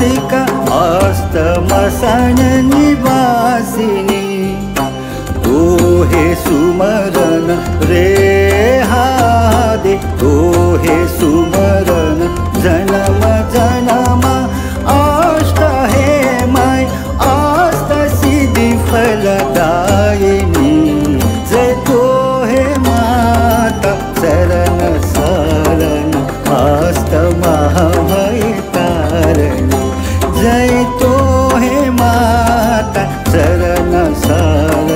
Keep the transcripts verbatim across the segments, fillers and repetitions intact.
राधिका अस्तमसन निवासिनी तू हे सुमरन रे हादे तू हे सुमरन जनम जनम अष्ट हे माय अष्ट सिद्धि फलदायिनी जय तू हे माता शरण शरण अष्ट महाभय तारिणी जय तू हे माता शरण शरण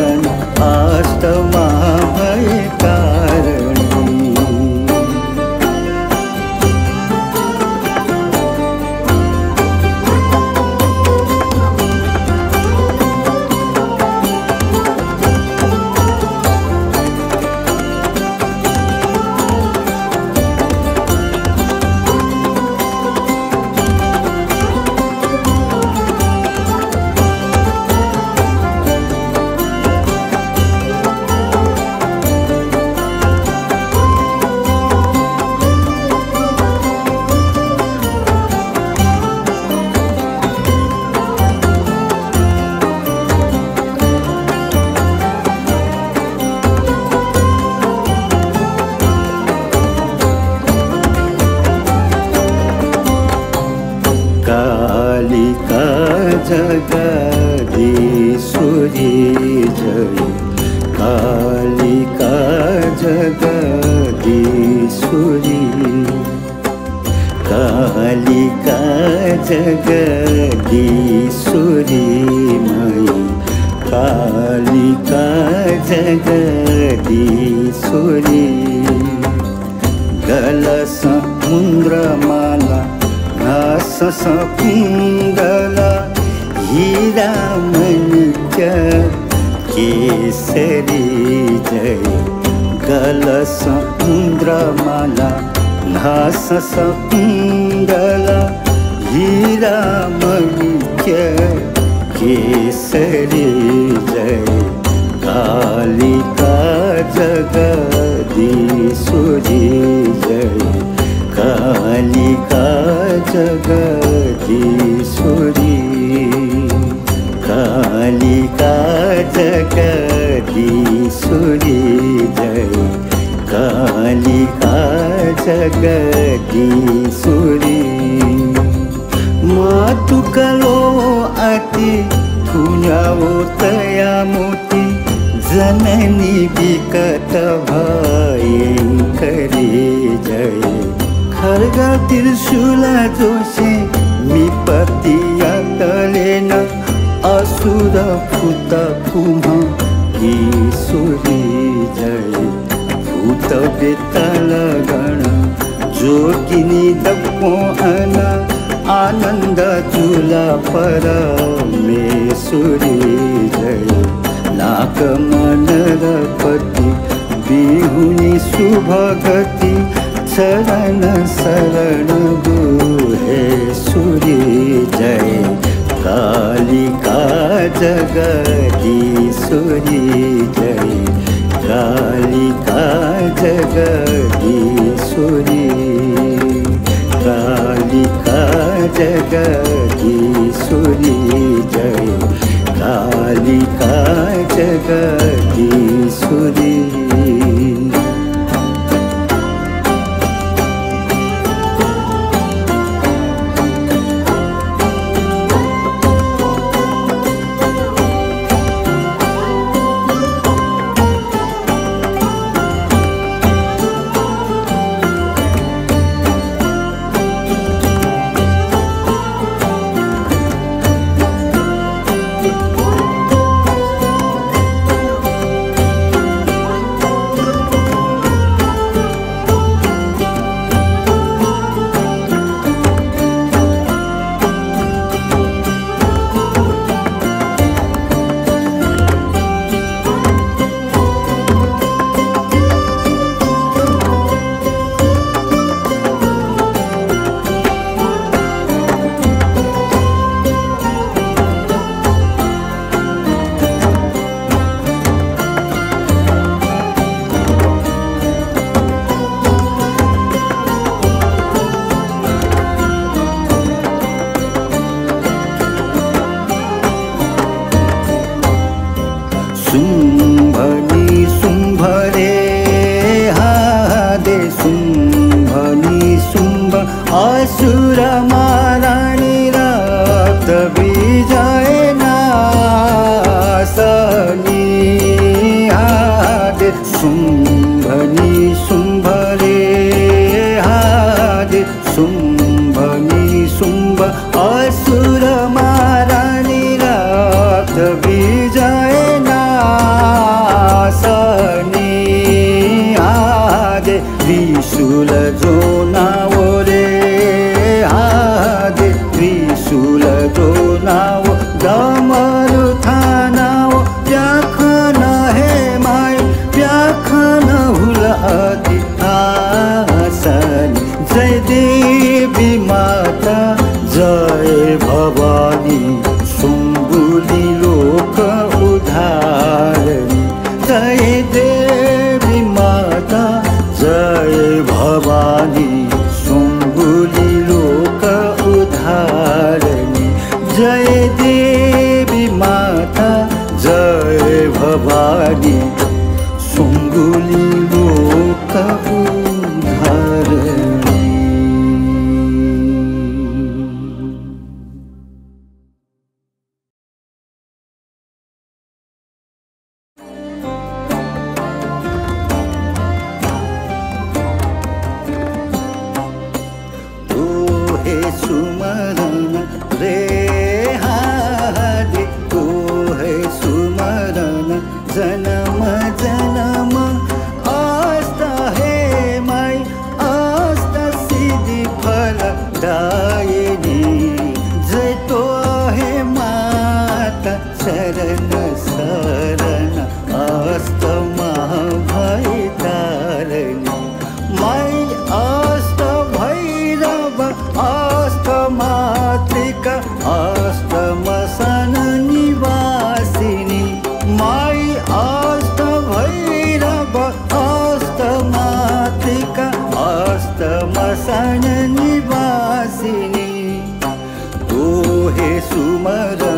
सुंभ निसुंभ रे हा दे सुंभ निसुंभ असुर मारणी रक्त विजय नासनी हा दे सुंभ निसुंभ रे हा दे सुंभ निसुंभ असुर मारणी रक्त विजय त्रिशूल जो नावो रे हा दे त्रिशूल जो नावो दमरु थानावो व्याखन हे माय व्याखन हुल अति आसन जय देवी माता जय भवानी सुम्बुली लोक उधारणी जय देवी माता जय भवानी सुम्बुली लोक उधारणी जय देवी माता जय भवानी सुम्बुली लोक उधारणी। निवासिनी तू हे सुमर